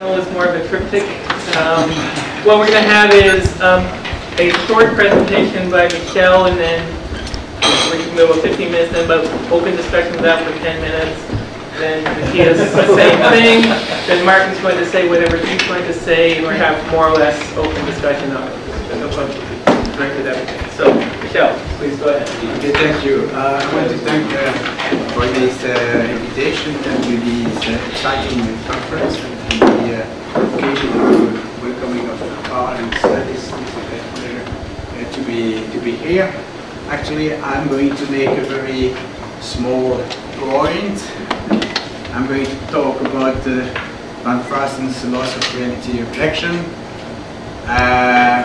Is more of a triptych. What we're going to have is a short presentation by Michelle, and then we can go about 15 minutes, then but open discussion of that for 10 minutes. Then Matthias is the same thing. Then Martin's going to say whatever he's going to say, and we're going to have more or less open discussion of it. No problem. So Michelle, please go ahead. Okay, thank you. I want to thank for this invitation and to this exciting conference. The occasion of welcoming of Paul and studies to be here. Actually, I'm going to make a very small point. I'm going to talk about Van Fraassen's loss of reality objection. Van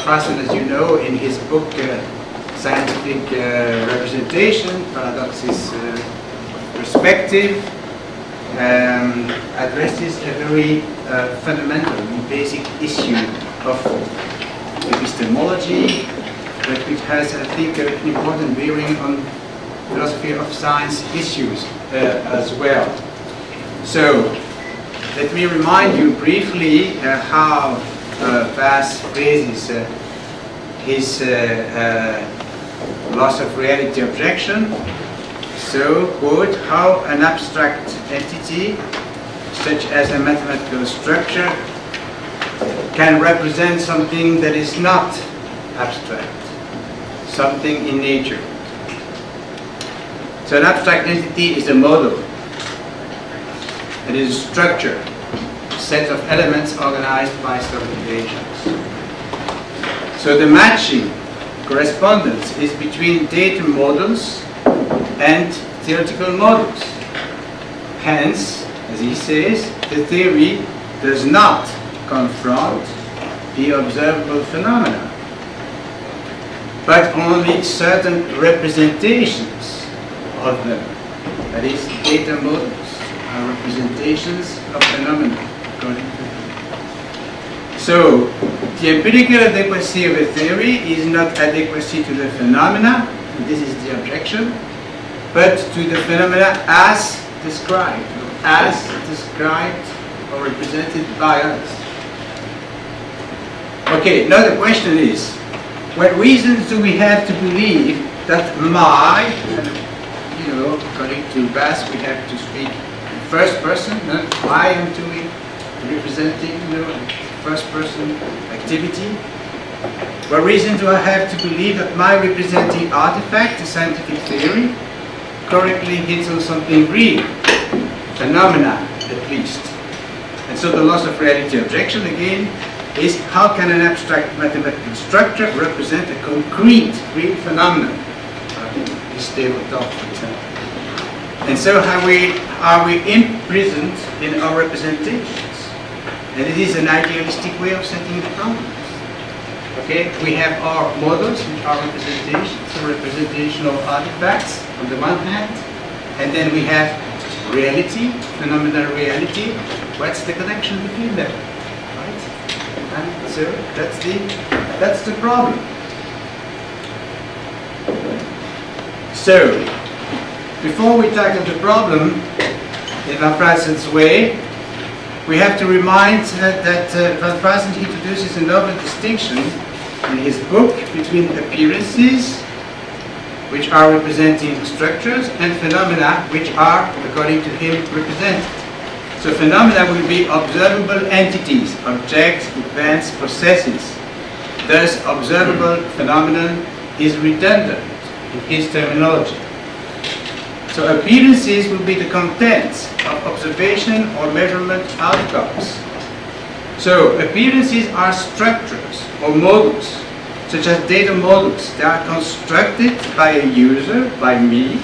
Fraassen, as you know, in his book Scientific Representation, Paradoxes of Perspective, addresses a very fundamental and basic issue of epistemology, but which has, I think, an important bearing on philosophy of science issues as well. So, let me remind you briefly how Vass phrases his loss of reality objection. So, quote, how an abstract entity, such as a mathematical structure, can represent something that is not abstract, something in nature. So an abstract entity is a model. It is a structure, a set of elements organized by certain agents. So the matching correspondence is between data models and theoretical models. Hence, as he says, the theory does not confront the observable phenomena, but only certain representations of them. That is, data models are representations of phenomena. So, the empirical adequacy of a theory is not adequacy to the phenomena, and this is the objection, but to the phenomena as described or represented by us. Okay, now the question is, what reasons do we have to believe that my, you know, according to Vass, we have to speak in first person, not I am doing, representing, you know, first person activity. What reason do I have to believe that my representing artifact, a scientific theory, correctly hits on something real, phenomena at least? And so the loss of reality objection again is, how can an abstract mathematical structure represent a concrete real phenomenon? This tabletop, for example. And so are we imprisoned in our representations? And it is an idealistic way of setting the problem. Okay, we have our models, which are representations, so representational artifacts on the one hand, and then we have reality, phenomenal reality. What's the connection between them? Right? And so that's the problem. So before we tackle the problem in Van Fraassen's way, we have to remind that Van Fraassen introduces a novel distinction in his book between appearances, which are representing structures, and phenomena, which are, according to him, represented. So phenomena will be observable entities, objects, events, processes. Thus, observable phenomenon is redundant in his terminology. So appearances will be the contents of observation or measurement outcomes. So appearances are structures or models, such as data models. They are constructed by a user, by me,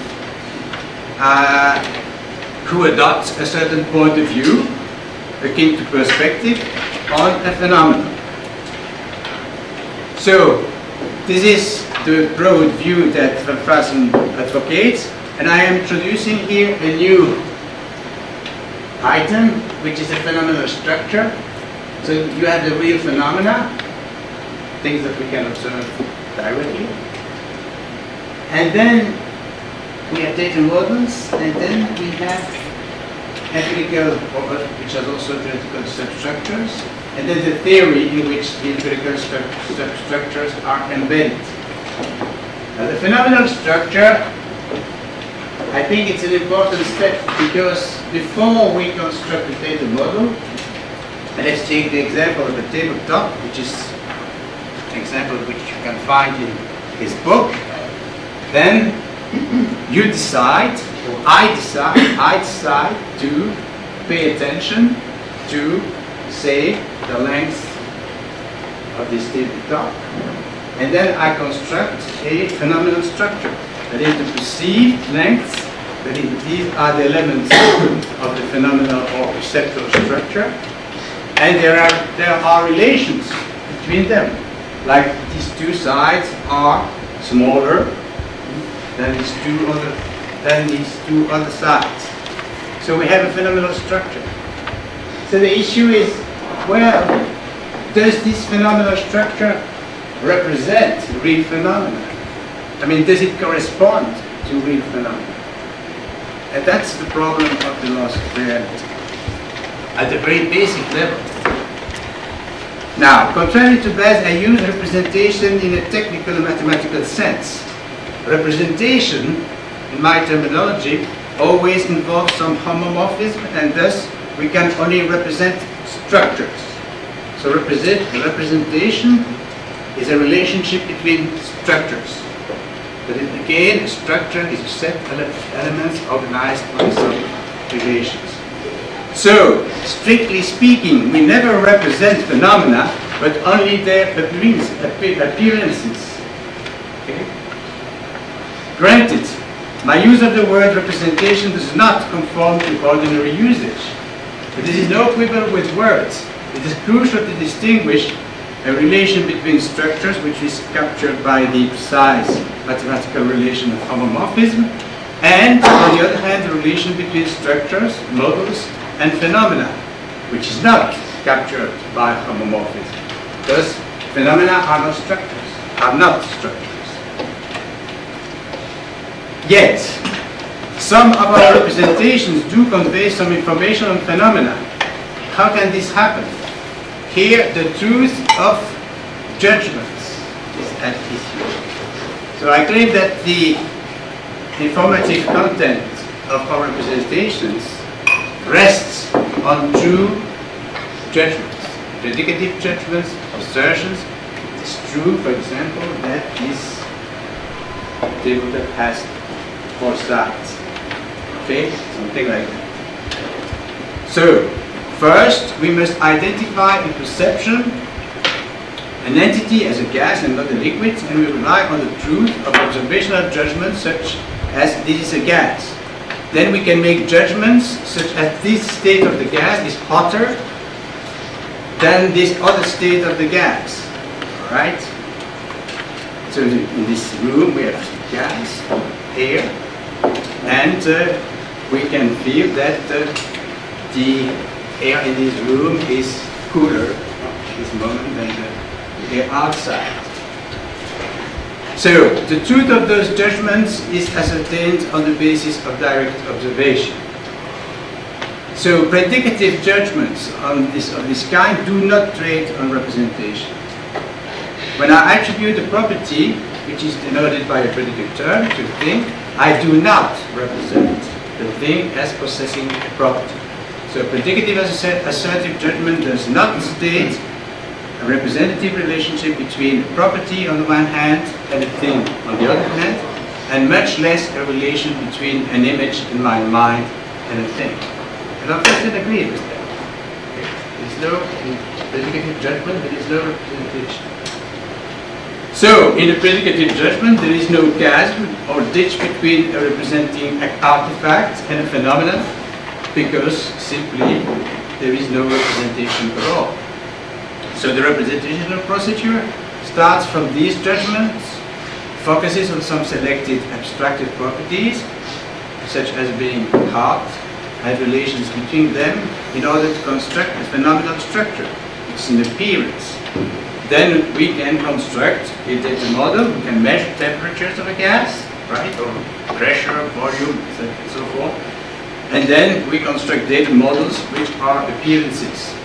who adopts a certain point of view, akin to perspective, on a phenomenon. So this is the broad view that Van Fraassen advocates, and I am introducing here a new item, which is a phenomenal structure. So you have the real phenomena, things that we can observe directly. And then we have data models, and then we have empirical property, which has also theoretical substructures, and then the theory in which the empirical substructures are embedded. Now, the phenomenal structure, I think it's an important step, because before we construct a data model, and let's take the example of a tabletop, which is an example which you can find in his book, then you decide, or I decide to pay attention to, say, the length of this tabletop, and then I construct a phenomenal structure. That is the perceived length, that is, these are the elements of the phenomenal or perceptual structure, and there are relations between them. Like these two sides are smaller than these two other sides. So we have a phenomenal structure. So the issue is, well, does this phenomenal structure represent real phenomena? I mean, does it correspond to real phenomena? And that's the problem of the loss of reality at the very basic level. Now, contrary to Bayes, I use representation in a technical and mathematical sense. Representation, in my terminology, always involves some homomorphism, and thus we can only represent structures. So representation is a relationship between structures. But again, a structure is a set of elements organized by some relations. So, strictly speaking, we never represent phenomena, but only their appearances. Okay? Granted, my use of the word representation does not conform to ordinary usage. But this is no quibble with words. It is crucial to distinguish a relation between structures, which is captured by the precise mathematical relation of homomorphism, and, on the other hand, the relation between structures, models, and phenomena, which is not captured by homomorphism. Thus, phenomena are not structures. Yet, some of our representations do convey some information on phenomena. How can this happen? Here, the truth of judgments is at issue. So I claim that the informative content of our representations rests on true judgments, predicative judgments, assertions. It's true, for example, that this table that has four sides. Okay? Something like that. So, first, we must identify in perception an entity as a gas and not a liquid, and we rely on the truth of observational judgments such as this is a gas. Then we can make judgments such as this state of the gas is hotter than this other state of the gas. Alright? So in this room we have gas, air, and we can feel that the air in this room is cooler at this moment than the air outside. So, the truth of those judgments is ascertained on the basis of direct observation. So, predicative judgments of this kind do not trade on representation. When I attribute a property, which is denoted by a predicate term, to a thing, I do not represent the thing as possessing a property. So predicative assertive judgment does not state a representative relationship between a property on the one hand and a thing on the other hand, and much less a relation between an image in my mind and a thing. And I often agree with that. There's no predicative judgment, there is no representation. So, in a predicative judgment, there is no chasm or ditch between a representing artifact and a phenomenon, because simply there is no representation at all. So the representational procedure starts from these judgments, focuses on some selected abstracted properties, such as being hot, and relations between them in order to construct a phenomenal structure. It's an appearance. Then we can construct a data model, we can measure temperatures of a gas, right, or pressure, volume, and so forth. And then we construct data models which are appearances.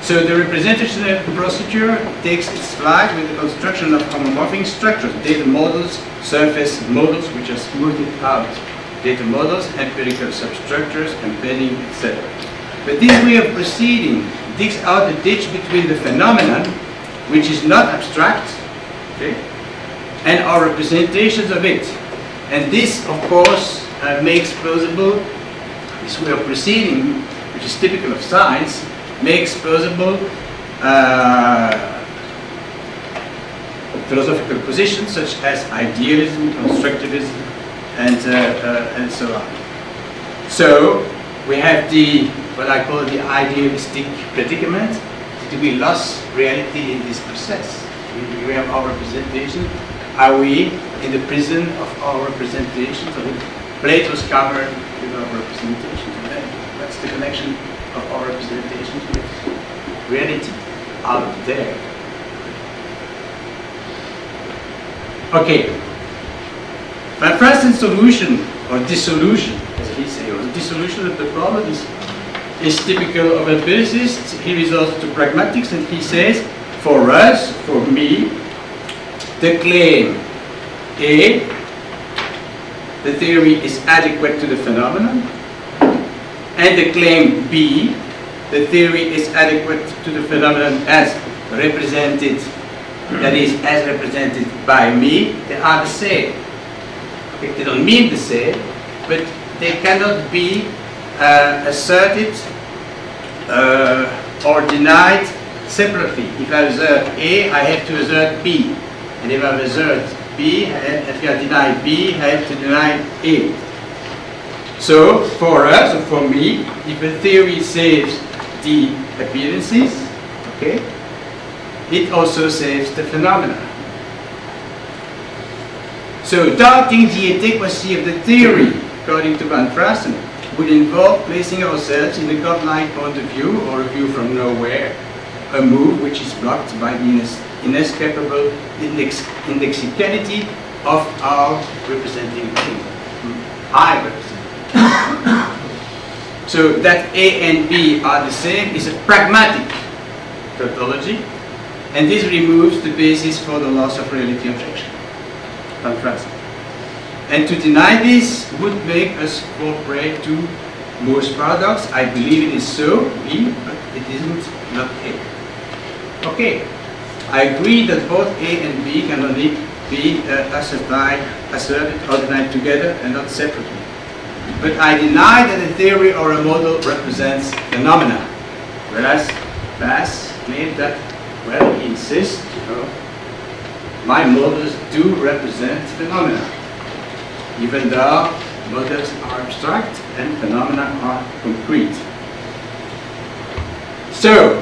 So the representative procedure takes its flight with the construction of homomorphic structures, data models, surface models which are smoothed out, data models, empirical substructures, embedding, etc. But this way of proceeding digs out the ditch between the phenomenon, which is not abstract, okay, and our representations of it. And this, of course, makes plausible, this way of proceeding, which is typical of science, makes plausible philosophical positions such as idealism, constructivism, and so on. So we have the what I call the idealistic predicament that we lost reality in this process. We have our representation. Are we in the prison of our representations? Plato's cavern with our representations. That's the connection of our representations with reality out there. Okay. Van Fraassen's solution, or dissolution, as he says, or dissolution of the problem is typical of empiricists. He resorts to pragmatics and he says, for us, for me, the claim A, the theory is adequate to the phenomenon, and the claim B, the theory is adequate to the phenomenon as represented, that is, as represented by me, they are the same. They don't mean the same, but they cannot be asserted or denied separately. If I assert A, I have to assert B, and if I assert B, if I deny B, I have to deny A. So, for us, or for me, if a theory saves the appearances, okay, it also saves the phenomena. So, doubting the adequacy of the theory, according to Van Fraassen, would involve placing ourselves in a godlike point of view, or a view from nowhere, a move which is blocked by the inescapable indexicality of our representing thing. I represent. So that A and B are the same is a pragmatic tautology, and this removes the basis for the loss of reality objection. And to deny this would make us fall prey to most paradox. I believe it is so, B, but it isn't, not A. Okay, I agree that both A and B can only be asserted or denied together and not separately. But I deny that a theory or a model represents phenomena. Whereas Bass claimed that, well, he insists, my models do represent phenomena. Even though models are abstract and phenomena are concrete. So,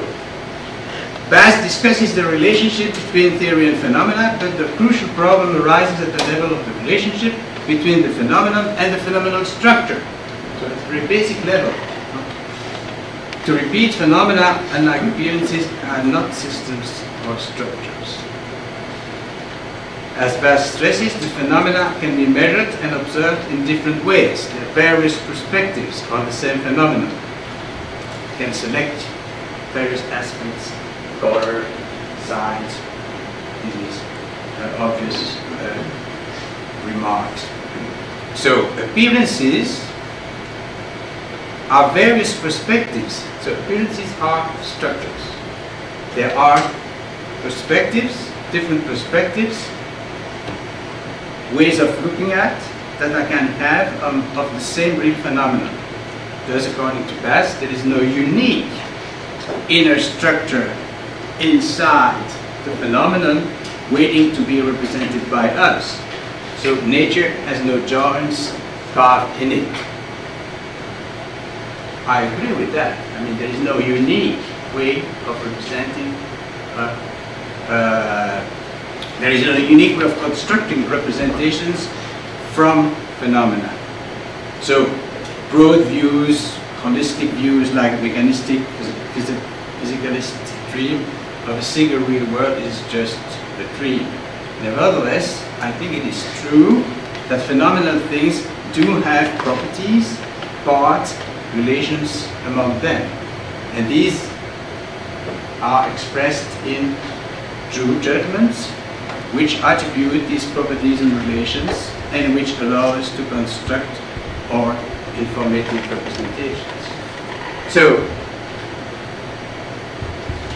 Bass discusses the relationship between theory and phenomena, but the crucial problem arises at the level of the relationship between the phenomenon and the phenomenal structure. So at a very basic level. To repeat, phenomena, unlike appearances, are not systems or structures. As Bass stresses, the phenomena can be measured and observed in different ways. There are various perspectives on the same phenomenon. You can select various aspects, color, size, these obvious remarks. So, appearances are various perspectives. So, appearances are structures. There are perspectives, different perspectives, ways of looking at that I can have of the same real phenomenon. Thus, according to Bass, there is no unique inner structure inside the phenomenon waiting to be represented by us. So nature has no joints carved in it. I agree with that. I mean, there is no unique way of representing, there is no unique way of constructing representations from phenomena. So broad views, holistic views like mechanistic, physicalist dream of a single real world is just a dream. Nevertheless, I think it is true that phenomenal things do have properties, but relations among them. And these are expressed in true judgments, which attribute these properties and relations, and which allow us to construct our informative representations. So,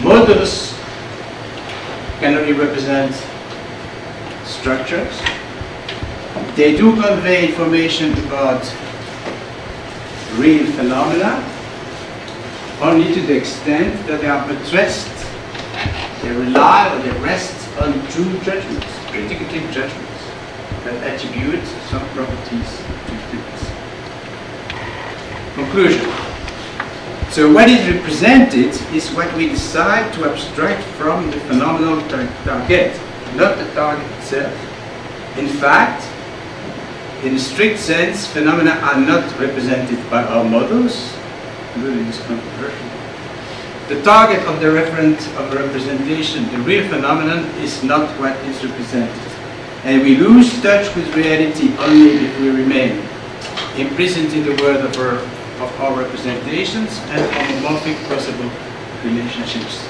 models can only represent structures. They do convey information about real phenomena, only to the extent that they are buttressed, they rely or they rest on true judgments, predictive judgments, that attribute some properties to things. Conclusion. So what is represented is what we decide to abstract from the phenomenal target, not the target itself. In fact, in a strict sense, phenomena are not represented by our models. Really, it's controversial. The target of the representation, the real phenomenon, is not what is represented. And we lose touch with reality only if we remain imprisoned in the world of our representations and homomorphic possible relationships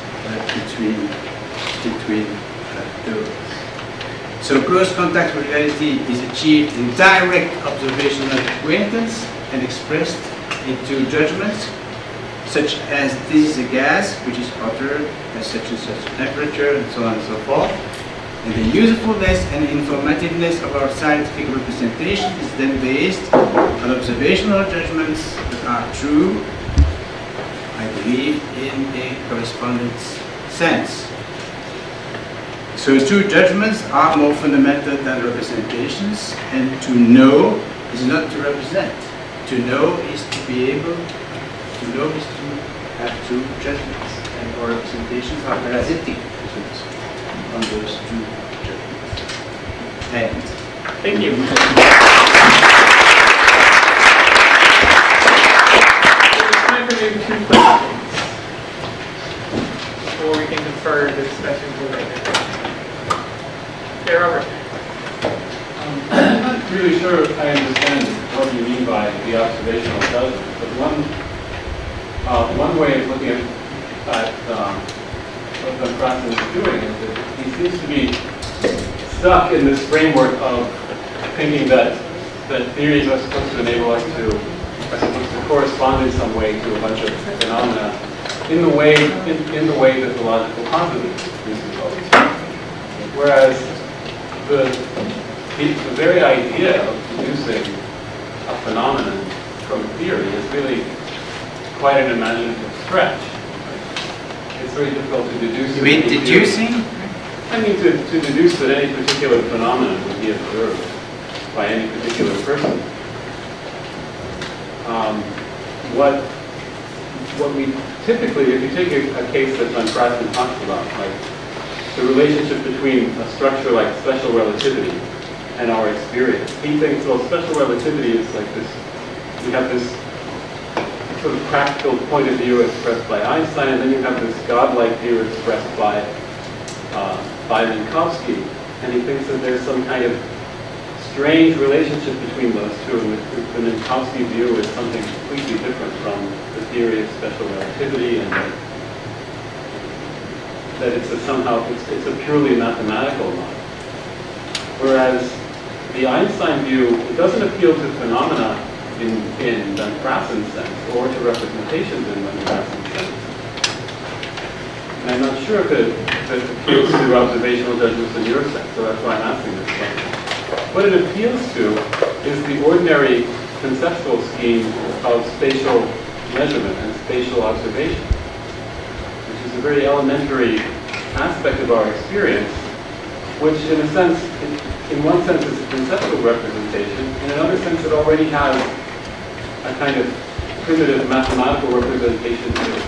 between those. So close contact with reality is achieved in direct observational acquaintance and expressed into judgments, such as this is a gas, which is hotter at such and such temperature, and so on and so forth. And the usefulness and informativeness of our scientific representation is then based on observational judgments that are true, I believe, in a correspondence sense. So true judgments are more fundamental than representations, and to know is not to represent. To know is to be able, to know is to have true judgments, and our representations are parasitic on those true judgments. And thank you. There's time for maybe 2 questions, or we can defer the discussion to later. Robert. I'm not really sure if I understand what you mean by the observational judgment, but one way of looking at what Van Fraassen is doing is that he seems to be stuck in this framework of thinking that theories are supposed to enable us to correspond in some way to a bunch of phenomena in the way that the logical positives is supposed to. Whereas the very idea of producing a phenomenon from theory is really quite an imaginative stretch. It's very difficult to deduce. You mean deducing? I mean to deduce that any particular phenomenon would be observed by any particular person. What we typically, if you take a case that Van Fraassen talks about, like the relationship between a structure like special relativity and our experience. He thinks, well, special relativity is like this, we have this sort of practical point of view expressed by Einstein, and then you have this godlike view expressed by Minkowski. And he thinks that there's some kind of strange relationship between those two, and the Minkowski view is something completely different from the theory of special relativity, and that it's a somehow it's a purely mathematical model. Whereas the Einstein view, it doesn't appeal to phenomena in Van Frassen's sense, or to representations in Van Frassen's sense. And I'm not sure if it appeals to observational judgments in your sense, so that's why I'm asking this question. What it appeals to is the ordinary conceptual scheme of spatial measurement and spatial observation. It's a very elementary aspect of our experience, which in a sense, in one sense is a conceptual representation, in another sense it already has a kind of primitive mathematical representation to it.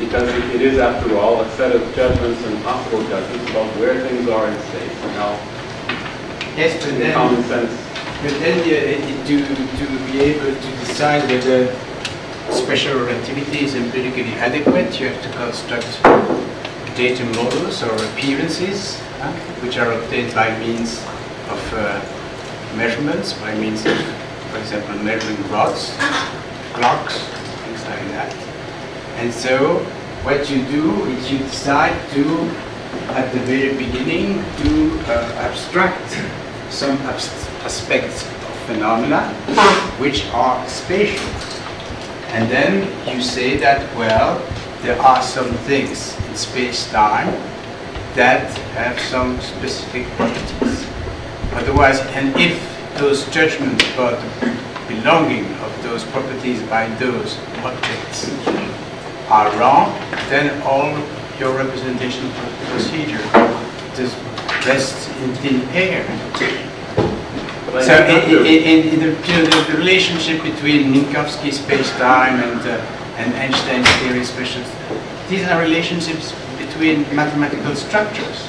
Because it is, after all, a set of judgments and possible judgments about where things are in space and how, yes, but in then, common sense. But then to be able to decide whether special relativity is empirically adequate, you have to construct data models or appearances, which are obtained by means of measurements by means of, for example, measuring rods, clocks, things like that. And so what you do is you decide to, at the very beginning, to abstract some aspects of phenomena which are spatial. And then you say that, well, there are some things in space-time that have some specific properties. Otherwise, and if those judgments about the belonging of those properties by those objects are wrong, then all your representation procedure just rests in thin air. But so in the relationship between Minkowski space-time and Einstein's theory specials, these are relationships between mathematical structures.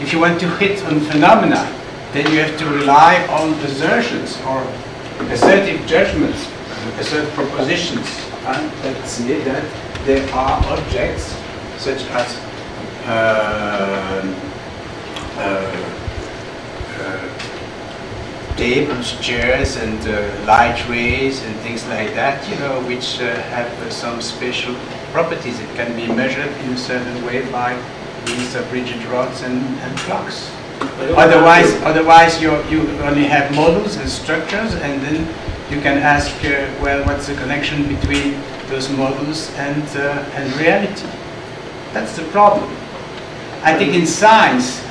If you want to hit on phenomena, then you have to rely on assertions or assertive judgments, assertive propositions, that say that there are objects such as tables, chairs, and light rays, and things like that, you know, which have some special properties. It can be measured in a certain way by means of rigid rods and clocks. Otherwise, you only have models and structures, and then you can ask, well, what's the connection between those models and reality? That's the problem. I think in science,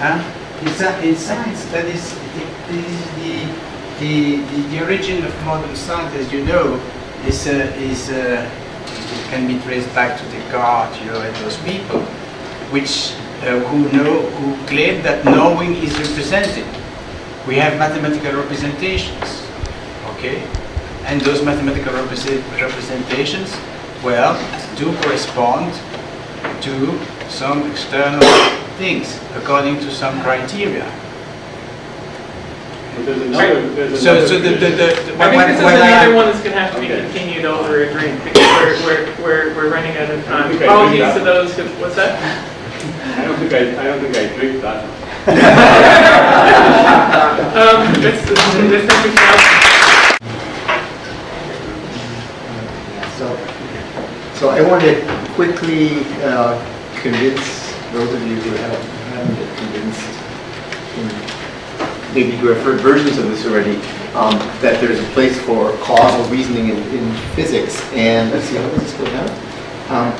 in science, that is. The origin of modern science, as you know, can be traced back to Descartes, you know, and those people, who claim that knowing is represented. We have mathematical representations, okay, and those mathematical representations, well, do correspond to some external things according to some criteria. So this is another one that's going to have to be continued over again, because we're running out of time. Apologies to those who, what's that? I don't think I drink that. So I want to quickly convince those of you who haven't been convinced, maybe you have heard versions of this already, that there's a place for causal reasoning in physics. And let's see, how does this go down?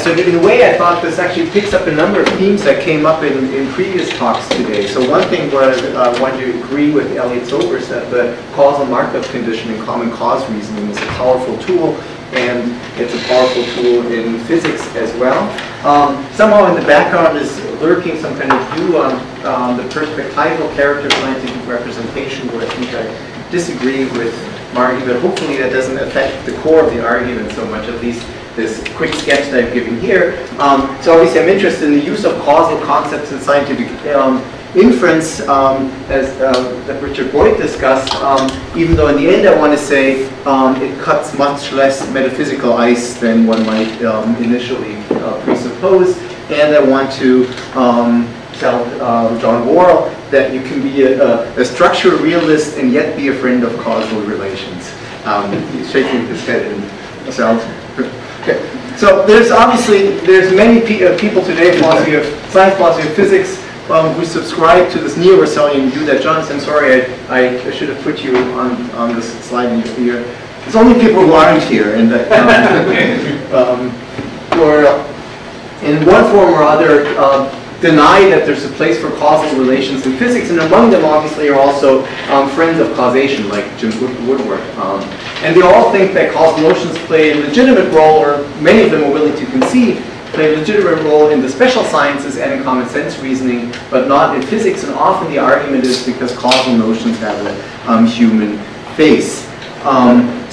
So in a way, I thought this actually picks up a number of themes that came up in previous talks today. So one thing was, I wanted to agree with Elliot Sober, that the causal Markov condition in common cause reasoning is a powerful tool, and it's a powerful tool in physics as well. Somehow in the background is lurking some kind of view on the perspectival character of scientific representation, where I think I disagree with Margie, but hopefully that doesn't affect the core of the argument so much, at least this quick sketch that I've given here. So obviously I'm interested in the use of causal concepts in scientific inference, as Richard Boyd discussed, even though in the end I want to say it cuts much less metaphysical ice than one might initially presuppose. And I want to tell John Worrall that you can be a structural realist and yet be a friend of causal relations. He's shaking his head in himself. Okay. So there's many people today, philosophy of science, philosophy of physics, who subscribe to this neo-Russellian view that, Jonathan, I'm sorry, I should have put you on this slide in here. It's only people who aren't here, and or in one form or other deny that there's a place for causal relations in physics, and among them obviously are also friends of causation, like Jim Woodward. And they all think that causal notions play a legitimate role, or many of them are willing to concede, play a legitimate role in the special sciences and in common sense reasoning, but not in physics, and often the argument is because causal notions have a human face.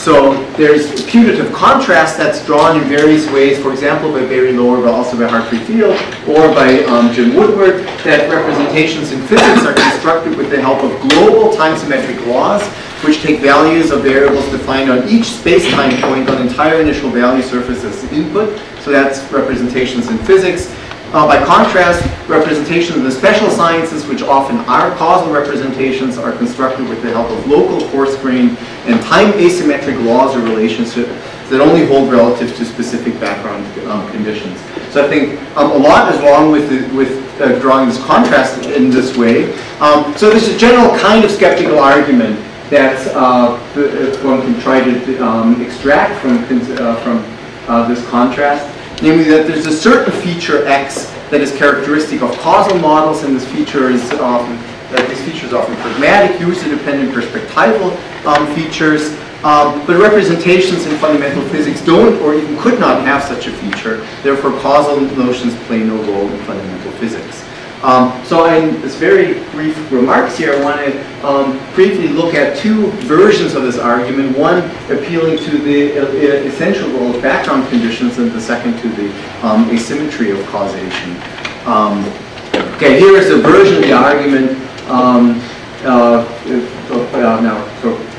So there's putative contrast that's drawn in various ways, for example by Barry Lower, but also by Hartree Field, or by Jim Woodward, that representations in physics are constructed with the help of global time-symmetric laws, which take values of variables defined on each space-time point on entire initial value surface as input. So that's representations in physics. By contrast, representations of the special sciences, which often are causal representations, are constructed with the help of local coarse-grained and time-asymmetric laws or relationships that only hold relative to specific background conditions. So I think a lot is wrong with drawing this contrast in this way. So there's a general kind of skeptical argument that one can try to extract from this contrast. Namely, that there's a certain feature X that is characteristic of causal models, and this feature is often, these features are often pragmatic, user-dependent, perspectival features. But representations in fundamental physics don't, or even could not, have such a feature. Therefore, causal notions play no role in fundamental physics. So in this very brief remarks here, I want to briefly look at two versions of this argument, one appealing to the essential role of background conditions, and the second to the asymmetry of causation. Okay, here is a version of the argument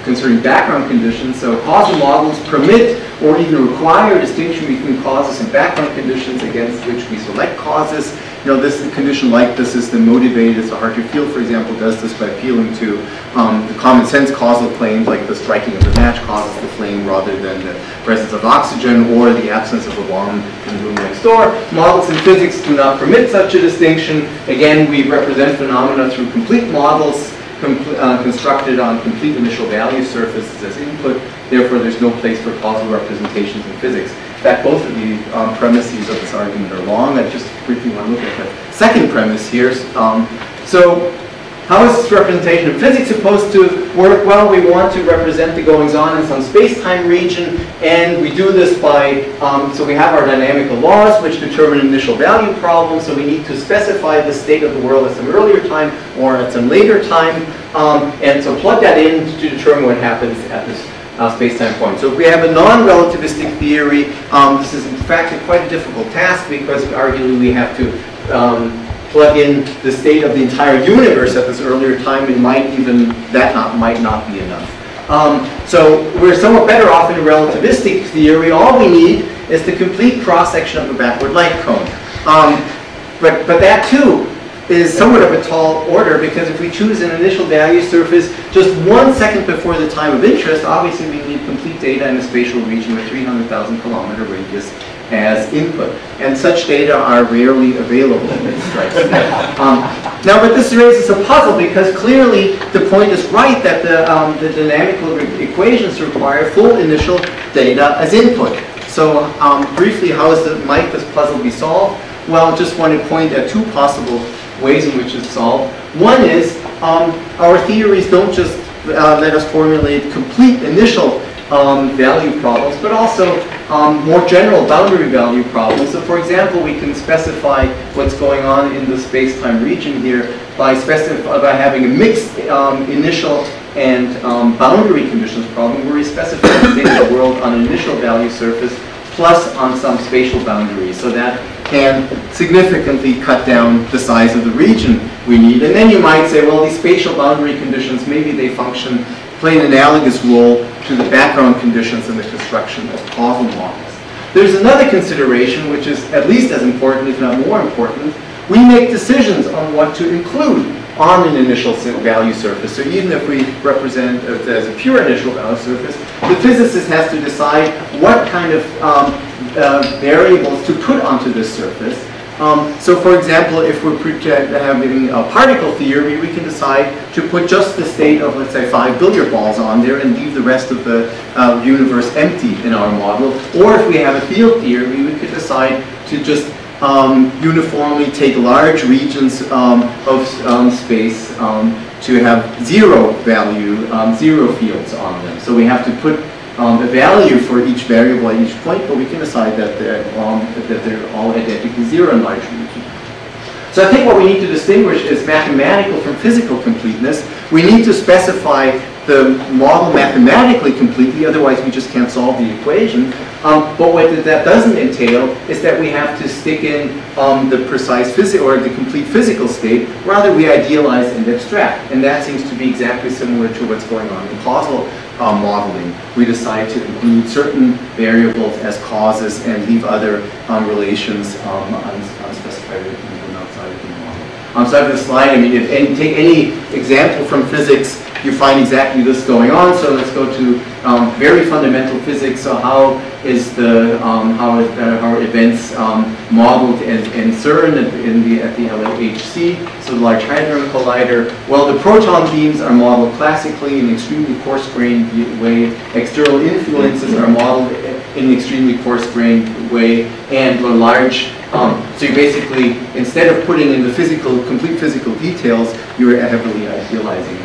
concerning background conditions. So causal models permit or even require a distinction between causes and background conditions against which we select causes. You know, this condition like this is the motivated, as the Hartree Field, for example, does this by appealing to the common sense causal claims, like the striking of the match causes the flame rather than the presence of oxygen or the absence of a bomb in the room next door. Models in physics do not permit such a distinction. Again, we represent phenomena through complete models constructed on complete initial value surfaces as input. Therefore, there's no place for causal representations in physics. In fact, both of the premises of this argument are wrong. I just briefly want to look at the second premise here. So how is this representation of physics supposed to work? Well, we want to represent the goings-on in some space-time region, and we do this by, so we have our dynamical laws which determine initial value problems, so we need to specify the state of the world at some earlier time or at some later time, and so plug that in to determine what happens at this space-time point. So if we have a non-relativistic theory, this is in fact quite a difficult task, because arguably we have to plug in the state of the entire universe at this earlier time, and might not be enough. So we're somewhat better off in a relativistic theory. All we need is the complete cross-section of a backward light cone. But that too is somewhat of a tall order, because if we choose an initial value surface just 1 second before the time of interest, obviously we need complete data in a spatial region with 300,000 kilometer radius as input. And such data are rarely available, it strikes me. Now, but this raises a puzzle, because clearly the point is right that the dynamical equations require full initial data as input. So briefly, how might this puzzle be solved? Well, just want to point at two possible ways in which it's solved. One is our theories don't just let us formulate complete initial value problems, but also more general boundary value problems. So for example, we can specify what's going on in the space-time region here by having a mixed initial and boundary conditions problem, where we specify the state of the world on an initial value surface plus on some spatial boundaries. So that can significantly cut down the size of the region we need. And then you might say, well, these spatial boundary conditions, maybe they play an analogous role to the background conditions in the construction of causal models. There's another consideration, which is at least as important, if not more important. We make decisions on what to include on an initial value surface. So even if we represent it as a pure initial value surface, the physicist has to decide what kind of variables to put onto this surface. So for example, if we're having a particle theory, we can decide to put just the state of, let's say, 5 billiard balls on there and leave the rest of the universe empty in our model. Or if we have a field theory, we could decide to just uniformly take large regions of space to have zero value, zero fields on them. So we have to put a value for each variable at each point, but we can decide that they're all identically zero in large regions. So I think what we need to distinguish is mathematical from physical completeness. We need to specify the model mathematically completely, otherwise we just can't solve the equation. But what that doesn't entail is that we have to stick in the precise physical or the complete physical state. Rather, we idealize and abstract. And that seems to be exactly similar to what's going on in causal modeling. We decide to include certain variables as causes and leave other relations unspecified. directions and outside of the normal. Outside of this line, I mean, if any, take any example from physics, you find exactly this going on. So let's go to very fundamental physics. So how is the how are events modeled in CERN at the LHC? So the Large Hadron Collider. Well, the proton beams are modeled classically in an extremely coarse-grained way. External influences are modeled in an extremely coarse-grained way, and the large. So you basically, instead of putting in the physical, complete physical details, you are heavily idealizing.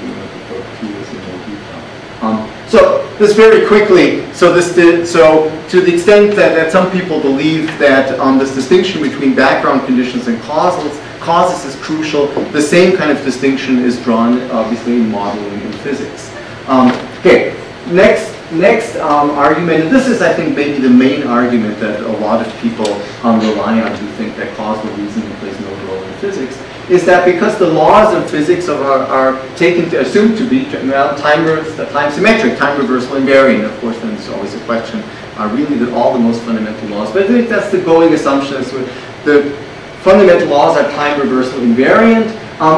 So this very quickly. So to the extent that some people believe that this distinction between background conditions and causes is crucial, the same kind of distinction is drawn, obviously, in modeling in physics. Okay. Next argument, and this is, I think, maybe the main argument that a lot of people rely on who think that causal reasoning plays no role in physics, is that because the laws of physics are taken to assume to be time symmetric, time reversal invariant, of course, then it's always a question, really, that all the most fundamental laws. But I think that's the going assumption. Is the fundamental laws are time reversal invariant,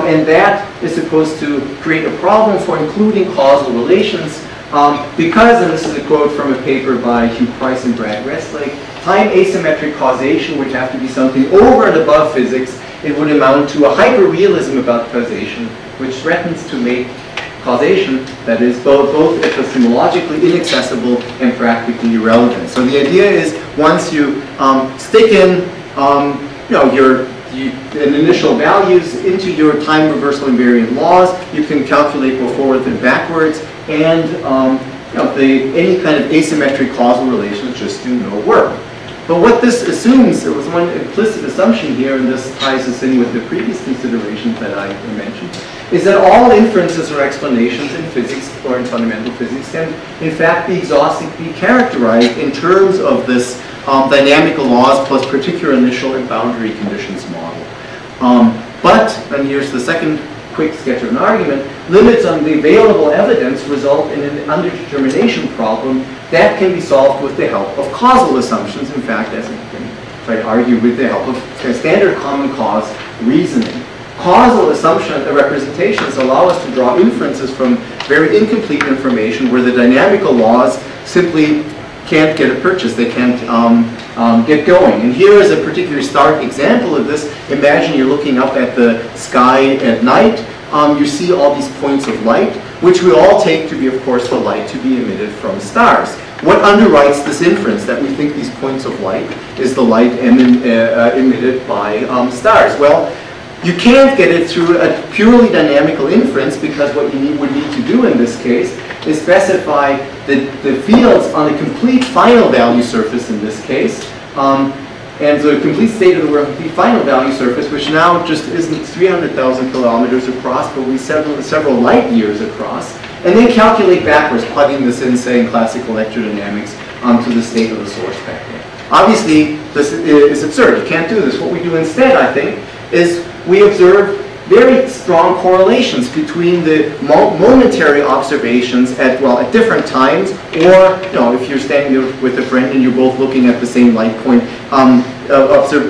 and that is supposed to create a problem for including causal relations. Because, and this is a quote from a paper by Hugh Price and Brad Weslake, time asymmetric causation would have to be something over and above physics. It would amount to a hyper-realism about causation, which threatens to make causation, that is, both epistemologically inaccessible and practically irrelevant. So the idea is, once you stick in your initial values into your time reversal invariant laws, you can calculate both forwards and backwards, and any kind of asymmetric causal relations just do no work. But what this assumes, there was one implicit assumption here, and this ties us in with the previous considerations that I mentioned, is that all inferences or explanations in physics or in fundamental physics can, in fact, be exhaustively characterized in terms of this dynamical laws plus particular initial and boundary conditions model. And here's the second quick sketch of an argument, limits on the available evidence result in an underdetermination problem that can be solved with the help of causal assumptions. In fact, as I can try to argue, with the help of standard common cause reasoning. Causal assumptions and representations allow us to draw inferences from very incomplete information where the dynamical laws simply can't get a purchase, they can't get going. And here is a particularly stark example of this. Imagine you're looking up at the sky at night. You see all these points of light, which we all take to be, of course, the light to be emitted from stars. What underwrites this inference that we think these points of light is the light emitted by stars? Well, you can't get it through a purely dynamical inference, because what you would need to do in this case is specify the fields on a complete final value surface in this case. And so a complete state of the complete final value surface, which now just isn't 300,000 kilometers across, but we several light years across, and then calculate backwards, plugging this in, say, in classical electrodynamics, onto the state of the source vector. Obviously, this is absurd. You can't do this. What we do instead, I think, is we observe very strong correlations between the momentary observations at different times, or if you're standing there with a friend and you're both looking at the same light point,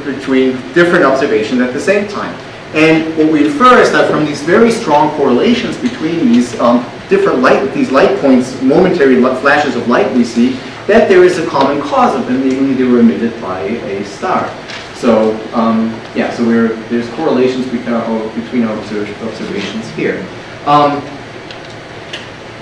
between different observations at the same time. And what we infer is that from these very strong correlations between these these light points, momentary flashes of light we see, that there is a common cause of them, namely they were emitted by a star. So there's correlations between our observations here.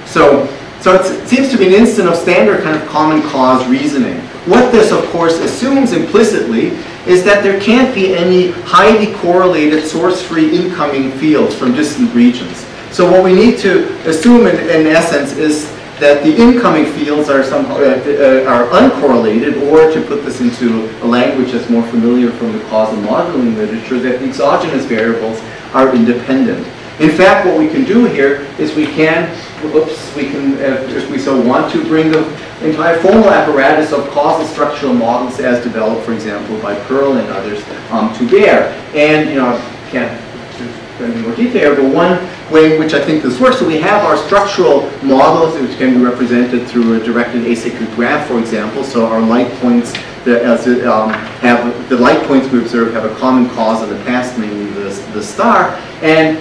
So it seems to be an instance of standard kind of common cause reasoning. What this, of course, assumes implicitly is that there can't be any highly correlated source-free incoming fields from distant regions. So what we need to assume, in essence, is that the incoming fields are somehow are uncorrelated, or to put this into a language that's more familiar from the causal modeling literature, that the exogenous variables are independent. In fact, what we can do here is we can, if we so want to, bring the entire formal apparatus of causal structural models as developed, for example, by Pearl and others, to bear. And I can't go into more detail, but one way in which I think this works, so we have our structural models, which can be represented through a directed acyclic graph, for example. So our light points the light points we observe have a common cause in the past, namely the star. And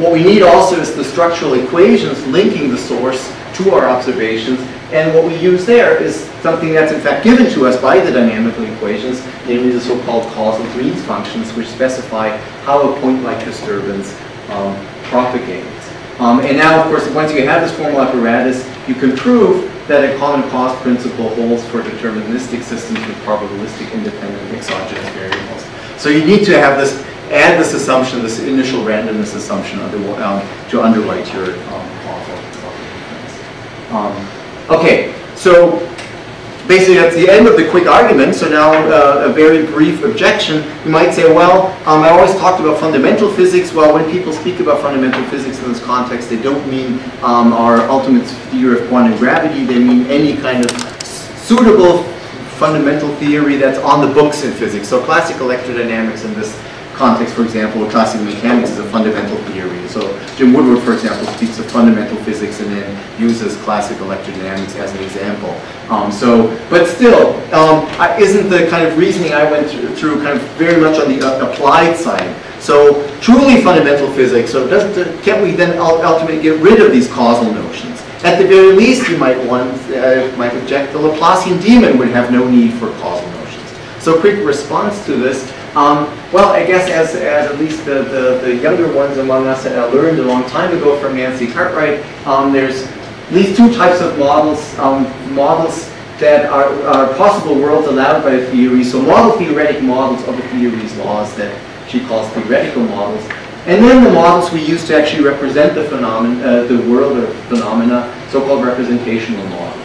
what we need also is the structural equations linking the source to our observations. And what we use there is something that's in fact given to us by the dynamical equations, namely the so-called causal Green's functions, which specify how a point-like disturbance propagates. And now, of course, once you have this formal apparatus, you can prove that a common cause principle holds for deterministic systems with probabilistic independent exogenous variables. So you need to have this, add this assumption, this initial randomness assumption to underwrite your causal inference. Okay, so basically that's the end of the quick argument. So now a very brief objection. You might say, well, I always talked about fundamental physics. Well, when people speak about fundamental physics in this context, they don't mean our ultimate theory of quantum gravity. They mean any kind of suitable fundamental theory that's on the books in physics. So classical electrodynamics in this context, for example, classical mechanics is a fundamental theory. So Jim Woodward, for example, speaks of fundamental physics and then uses classical electrodynamics as an example. But still, isn't the kind of reasoning I went through kind of very much on the applied side? So truly fundamental physics. So can't we then ultimately get rid of these causal notions? At the very least, you might object the Laplacian demon would have no need for causal notions. So quick response to this. Well, I guess as at least the younger ones among us that I learned a long time ago from Nancy Cartwright, there's at least two types of models, models that are possible worlds allowed by a theory. So model theoretic models of a theory's laws that she calls theoretical models. And then the models we use to actually represent the world or phenomena, so-called representational models.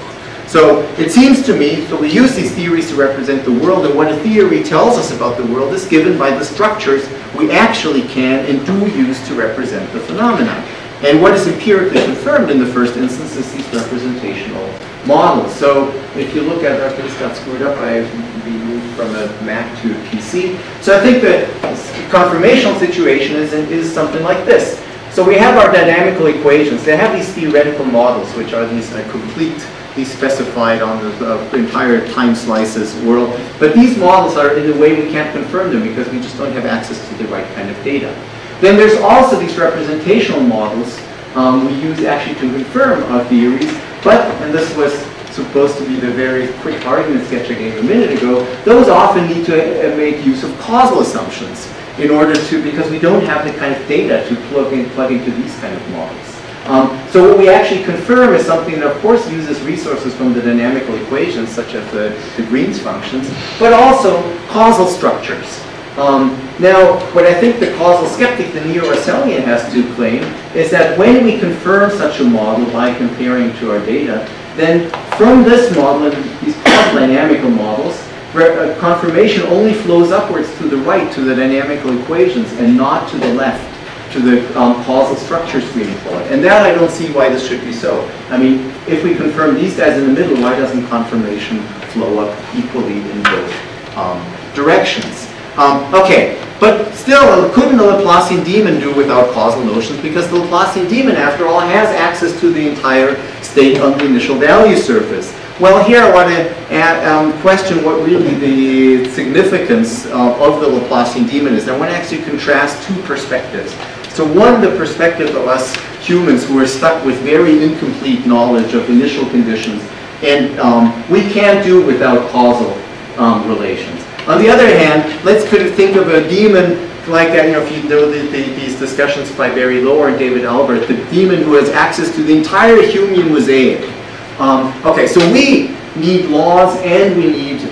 So it seems to me, so we use these theories to represent the world, and what a theory tells us about the world is given by the structures we actually can and do use to represent the phenomena. And what is empirically confirmed in the first instance is these representational models. So if you look at, this got screwed up, I've moved from a Mac to a PC. So I think the conformational situation is something like this. So we have our dynamical equations. They have these theoretical models, which are these complete, specified on the entire time slices world. But these models are, in a way, we can't confirm them because we just don't have access to the right kind of data. Then there's also these representational models we use actually to confirm our theories. But, and this was supposed to be the very quick argument sketch I gave a minute ago, those often need to make use of causal assumptions in order to, because we don't have the kind of data to plug into these kind of models. So what we actually confirm is something that, of course, uses resources from the dynamical equations, such as the Green's functions, but also causal structures. Now, what I think the causal skeptic, the neo-Russellian, has to claim is that when we confirm such a model by comparing to our data, then from this model and these causal dynamical models, confirmation only flows upwards to the right, to the dynamical equations, and not to the left, to the causal structures we employ. And that I don't see why this should be so. I mean, if we confirm these guys in the middle, why doesn't confirmation flow up equally in both directions? Okay, but still, couldn't the Laplacian demon do without causal notions? Because the Laplacian demon, after all, has access to the entire state on the initial value surface. Well, here I want to question what really the significance of the Laplacian demon is. I want to actually contrast two perspectives. So one, the perspective of us humans who are stuck with very incomplete knowledge of initial conditions, and we can't do without causal relations. On the other hand, let's think of a demon like that, if you know these discussions by Barry Lower and David Albert, the demon who has access to the entire human mosaic. Okay, so we need laws and we need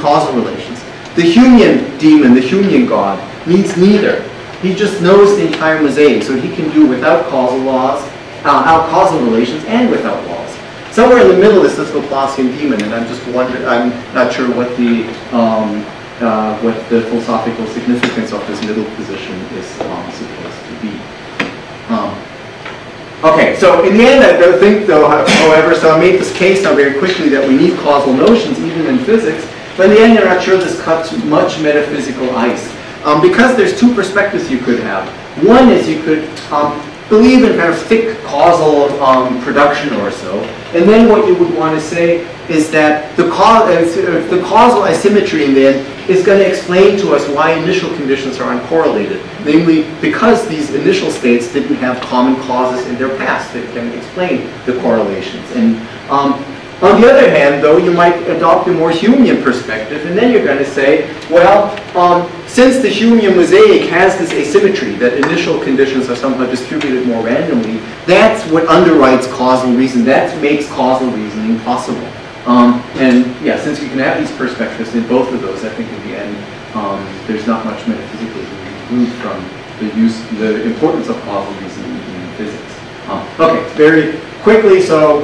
causal relations. The Humean demon, the Humean god, needs neither. He just knows the entire mosaic, so he can do without causal laws, without causal relations, and without laws. Somewhere in the middle is this Laplacian demon, and I'm just wondering. I'm not sure what the philosophical significance of this middle position is supposed to be. Okay, so in the end, I don't think, though, however, so I made this case now very quickly that we need causal notions, even in physics, but in the end, I'm not sure this cuts much metaphysical ice. Because there's two perspectives you could have. One is you could believe in kind of thick causal production or so. And then what you would want to say is that the causal asymmetry then is going to explain to us why initial conditions are uncorrelated. Namely, because these initial states didn't have common causes in their past that can explain the correlations. And on the other hand, though, you might adopt a more Humean perspective, and then you're going to say, well, since the Humean mosaic has this asymmetry, that initial conditions are somehow distributed more randomly, that's what underwrites causal reason. That makes causal reasoning possible. And yeah, since you can have these perspectives in both of those, I think in the end, there's not much metaphysically to conclude from the importance of causal reasoning in physics. Okay, very quickly, so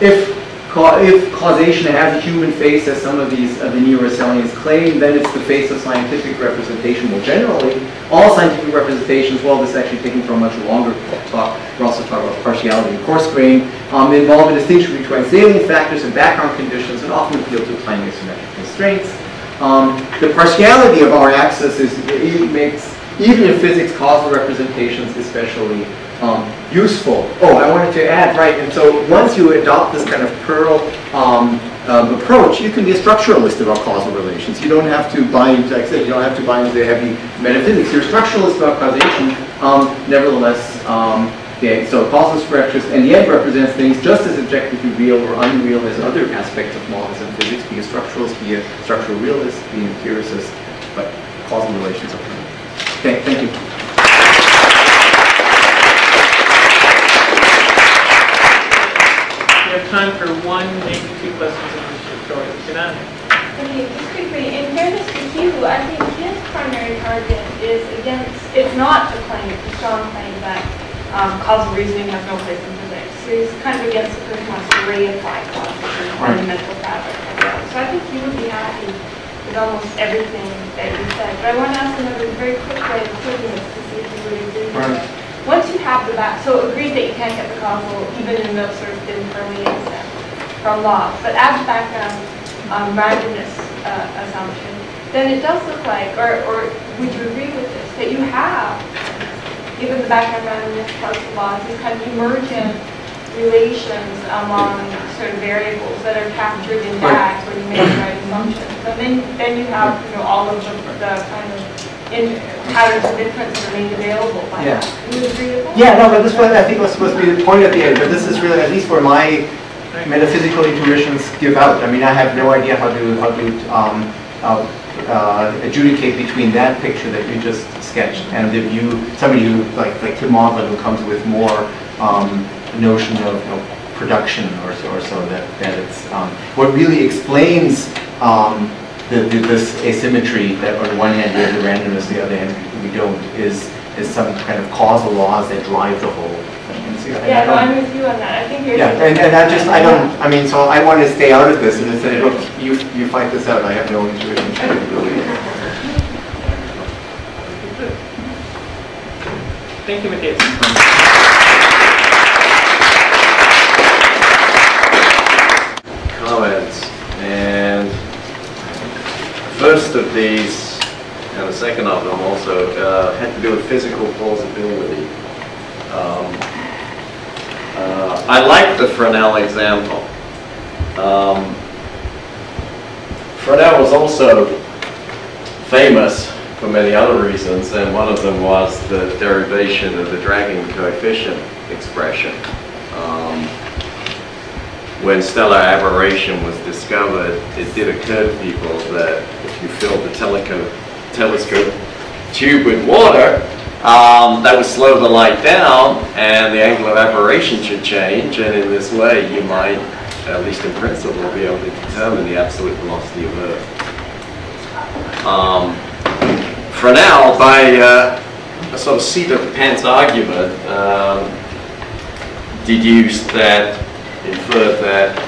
if causation has a human face, as some of the neo-Russellians claim, then it's the face of scientific representation more generally. All scientific representations, well, this is actually taken from a much longer talk. We're also talking about partiality and coarse grain, involve a distinction between salient factors and background conditions, and often appeal to time asymmetric constraints. The partiality of our axis makes, even in physics, causal representations especially useful. Oh, I wanted to add, right, and so once you adopt this kind of Pearl approach, you can be a structuralist about causal relations. You don't have to buy into, like I said, you don't have to buy into the heavy metaphysics. You're a structuralist about causation, nevertheless, yeah, so causal structures in the end represents things just as objectively real or unreal as other aspects of models in physics, be a structuralist, be a structural realist, be an empiricist, but causal relations are kind of. Okay, thank you. We have time for one, maybe two questions in this short. Okay, just quickly, in fairness to Hugh, I think his primary argument is against, it's not a claim, a strong claim that causal reasoning has no place in physics. So he's kind of against the person who wants to reapply causal reasoning on the mental fabric. So I think he would be happy with almost everything that you said. But I want to ask another very quick way of putting this to see if you would agree with it. Once you have the back, so agreed that you can't get the causal, even in those sort of impermeable steps from law, but as a background randomness assumption, then it does look like, or would you agree with this, that you have, given the background randomness causal laws, these kind of emergent relations among sort of variables that are captured in bags when you make the right assumptions. So then you have, you know, all of the kind of patterns of inference are made available by that. Do you agree with that? Yeah, no, but this one I think was supposed to be the point at the end, but this is really, at least where my metaphysical intuitions give out. I mean, I have no idea how to adjudicate between that picture that you just sketched and if you, somebody who, like Tim Maudlin, who comes with more notion of, you know, production or so, that it's, what really explains this asymmetry that on one hand we have the randomness, on the other hand we don't, is some kind of causal laws that drive the whole thing. So, yeah, no, I'm with you on that. I think you're. Yeah, and I just, I don't, I mean, so I want to stay out of this and say, look, you fight this out. I have no intuition. Thank you, Matthias. Comments and. First of these, and the second of them also, had to do with physical plausibility. I like the Fresnel example. Fresnel was also famous for many other reasons, and one of them was the derivation of the dragging coefficient expression. When stellar aberration was discovered, it did occur to people that if you filled the telescope tube with water, that would slow the light down and the angle of aberration should change, and in this way you might, at least in principle, be able to determine the absolute velocity of Earth. Fresnel, by a sort of seat of the pants argument, deduced that, inferred that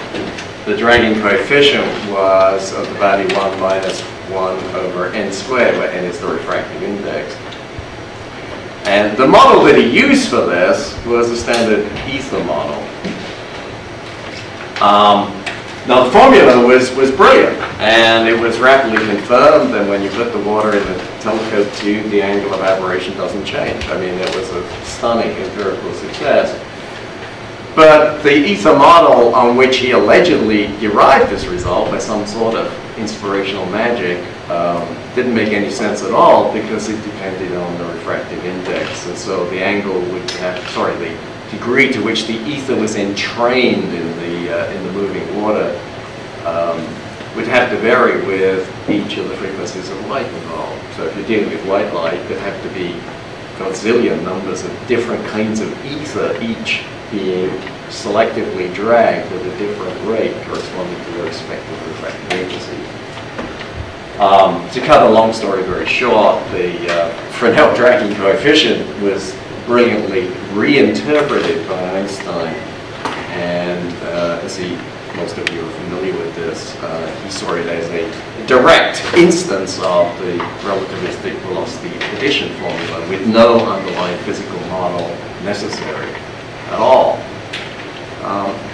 the dragging coefficient was of the value 1 minus 1 over n squared, where n is the refractive index. And the model that he used for this was the standard ether model. Now the formula was brilliant, and it was rapidly confirmed that when you put the water in the telescope tube, the angle of aberration doesn't change. I mean, it was a stunning empirical success. But the ether model on which he allegedly derived this result by some sort of inspirational magic didn't make any sense at all, because it depended on the refractive index. And so the angle would have, sorry, the degree to which the ether was entrained in the moving water would have to vary with each of the frequencies of light involved. So if you're dealing with white light, it'd have to be godzillion numbers of different kinds of ether, each being selectively dragged at a different rate corresponding to their respective refractive agencies. To cut a long story very short, the Fresnel dragging coefficient was brilliantly reinterpreted by Einstein, and as most of you are familiar with this, he saw it as a direct instance of the relativistic velocity addition formula with no underlying physical model necessary at all.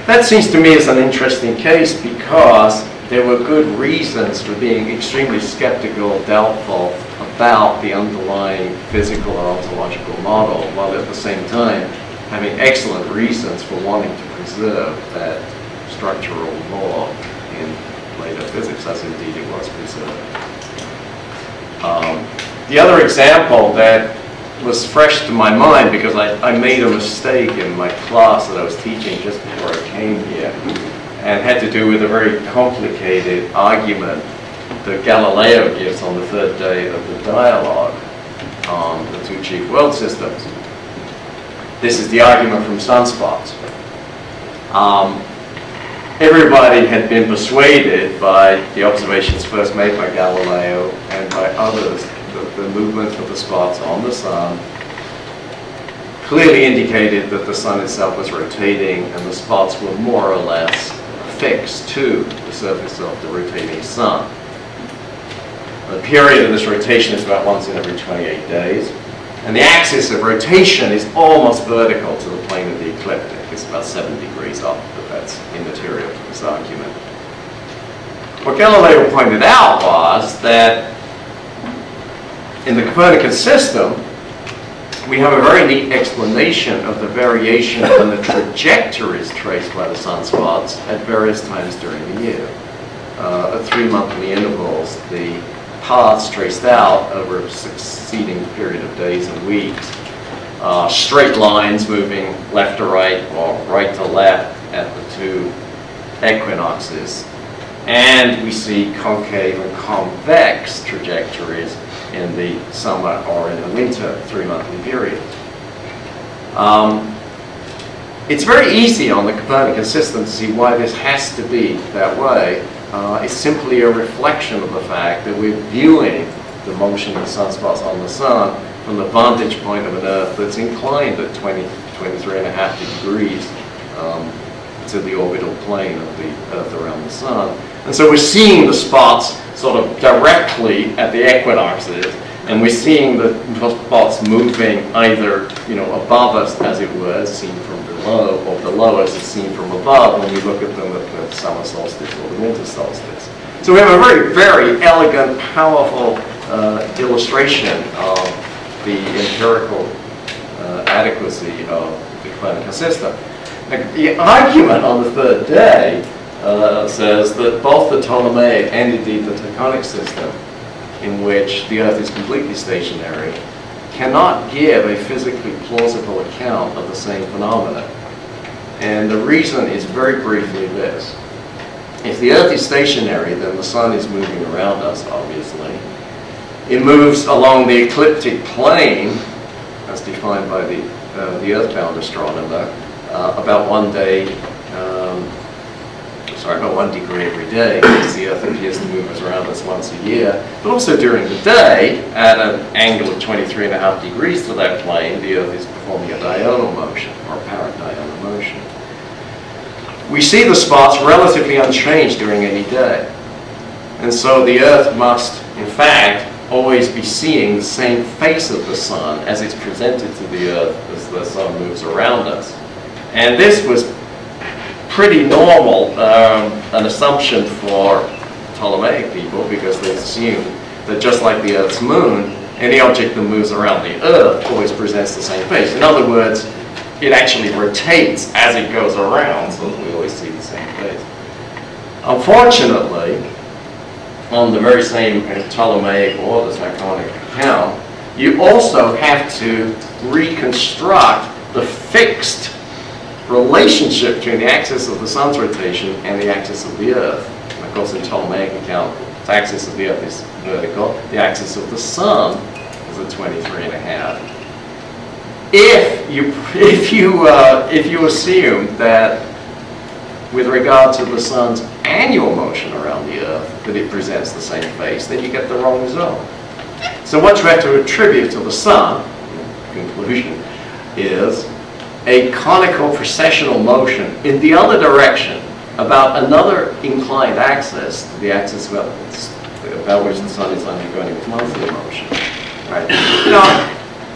That seems to me is an interesting case, because there were good reasons for being extremely skeptical, doubtful about the underlying physical or ontological model, while at the same time having excellent reasons for wanting to preserve that structural law in later physics, as indeed it was preserved. The other example that was fresh to my mind, because I made a mistake in my class that I was teaching just before I came here, and had to do with a very complicated argument that Galileo gives on the third day of the dialogue on the two chief world systems. This is the argument from sunspots. Everybody had been persuaded by the observations first made by Galileo and by others that the movement of the spots on the sun clearly indicated that the sun itself was rotating, and the spots were more or less affixed to the surface of the rotating sun. The period of this rotation is about once in every 28 days, and the axis of rotation is almost vertical to the plane of the ecliptic. It's about 7 degrees up, but that's immaterial to this argument. What Galileo pointed out was that in the Copernican system, we have a very neat explanation of the variation in the trajectories traced by the sunspots at various times during the year. At 3 monthly intervals, the paths traced out over a succeeding period of days and weeks, straight lines moving left to right or right to left at the two equinoxes, and we see concave and convex trajectories in the summer or in the winter 3 monthly period. It's very easy on the Copernican system to see why this has to be that way. It's simply a reflection of the fact that we're viewing the motion of the sunspots on the sun from the vantage point of an Earth that's inclined at 23.5 degrees to the orbital plane of the Earth around the sun. And so we're seeing the spots sort of directly at the equinoxes, and we're seeing the spots moving either, you know, above us, as it were, as seen from below, or below us, as seen from above, when we look at them at the summer solstice or the winter solstice. So we have a very, very elegant, powerful illustration of the empirical adequacy of the Copernican system. Now, the argument on the third day says that both the Ptolemaic and indeed the Tychonic system, in which the Earth is completely stationary, cannot give a physically plausible account of the same phenomena. And the reason is very briefly this. If the Earth is stationary, then the sun is moving around us, obviously. It moves along the ecliptic plane, as defined by the Earthbound astronomer, about 1 degree every day, because the Earth appears to move around us once a year. But also during the day, at an angle of 23.5 degrees to that plane, the Earth is performing a diurnal motion, or paradional motion. We see the spots relatively unchanged during any day. And so the Earth must, in fact, always be seeing the same face of the sun as it's presented to the Earth as the sun moves around us. And this was pretty normal, an assumption for Ptolemaic people, because they assume that just like the Earth's moon, any object that moves around the Earth always presents the same face. In other words, it actually rotates as it goes around, so that we always see the same face. Unfortunately, on the very same Ptolemaic or the Tychonic account, you also have to reconstruct the fixed relationship between the axis of the sun's rotation and the axis of the Earth. And of course, in Ptolemaic account, the axis of the Earth is vertical. The axis of the sun is at 23.5. If you assume that with regard to the sun's annual motion around the Earth that it presents the same face, then you get the wrong result. So what you have to attribute to the sun, in conclusion, is a conical precessional motion in the other direction about another inclined axis, the axis about which the sun is undergoing its monthly motion. Right?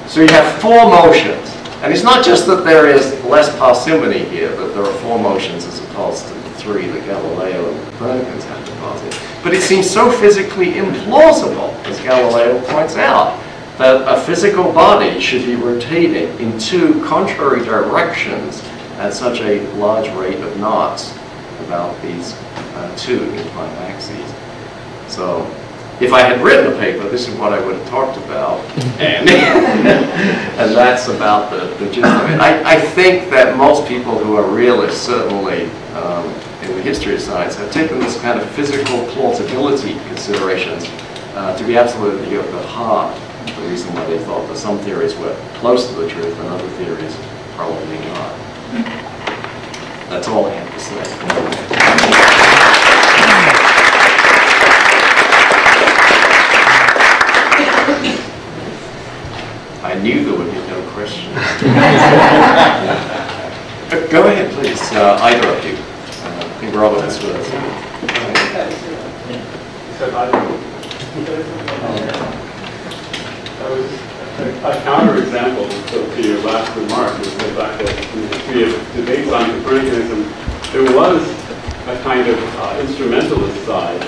So you have four motions. And it's not just that there is less parsimony here, that there are four motions as opposed to the three that Galileo and Copernican had deposited. But it seems so physically implausible, as Galileo points out, that a physical body should be rotating in two contrary directions at such a large rate of knots about these two inclined axes. So if I had written a paper, this is what I would have talked about, and that's about the gist of it. I think that most people who are realists, certainly in the history of science, have taken this kind of physical plausibility considerations to be absolutely at the heart. The reason why they thought that some theories were close to the truth and other theories probably not. That's all I have to say. I knew there would be no questions. Go ahead, please, either of you. I think Robert has words. A counterexample to your last remark is the fact that in the history of debates on Copernicanism, there was a kind of instrumentalist side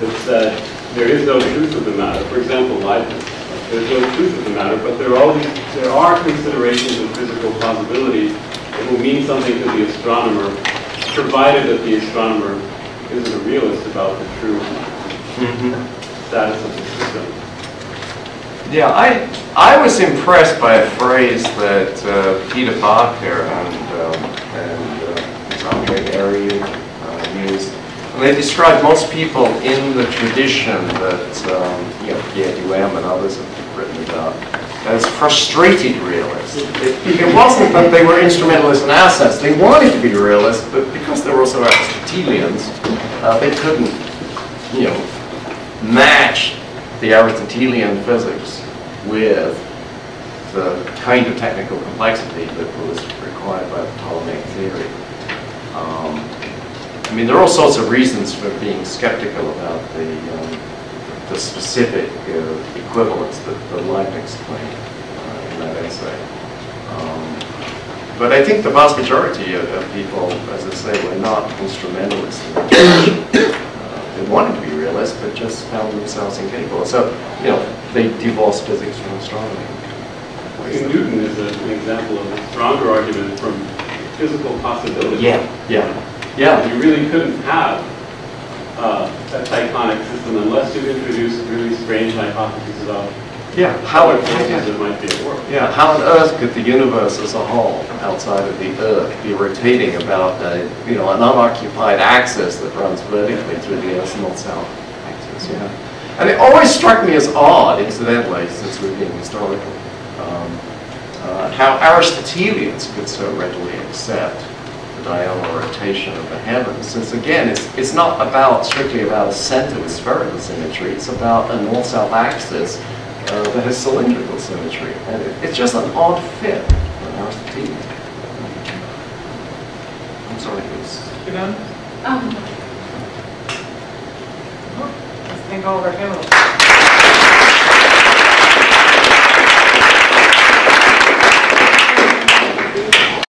that said there is no truth of the matter. For example, Leibniz, there's no truth of the matter, but there are considerations of physical plausibility that will mean something to the astronomer, provided that the astronomer isn't a realist about the true status of the system. Yeah, I was impressed by a phrase that Peter Parker and Arian used. And they described most people in the tradition that Pierre Duhem and others have written about as frustrated realists. It wasn't that they were instrumentalists in our sense. They wanted to be realists, but because they were also Aristotelians, they couldn't, match the Aristotelian physics with the kind of technical complexity that was required by the Ptolemaic theory. I mean, there are all sorts of reasons for being skeptical about the specific equivalence that Leibniz claimed in that essay. But I think the vast majority of people, as I say, were not instrumentalists in that. They wanted to be realists, but just found themselves incapable. So, they divorced physics from astronomy. Newton is an example of a stronger argument from physical possibility. Yeah. You really couldn't have a Tychonic system unless you introduced really strange hypotheses about how might be at work. Yeah, how on earth could the universe as a whole, outside of the Earth, be rotating about an unoccupied axis that runs vertically through the Earth's north-south axis? Yeah, and it always struck me as odd, incidentally, since we're being historical, how Aristotelians could so readily accept the diurnal rotation of the heavens, since again, it's not strictly about a center with spherical symmetry; it's about a north-south axis. That has cylindrical symmetry, and it's just an odd fit for Aristotelian. I'm sorry, who's done? Let's think over him.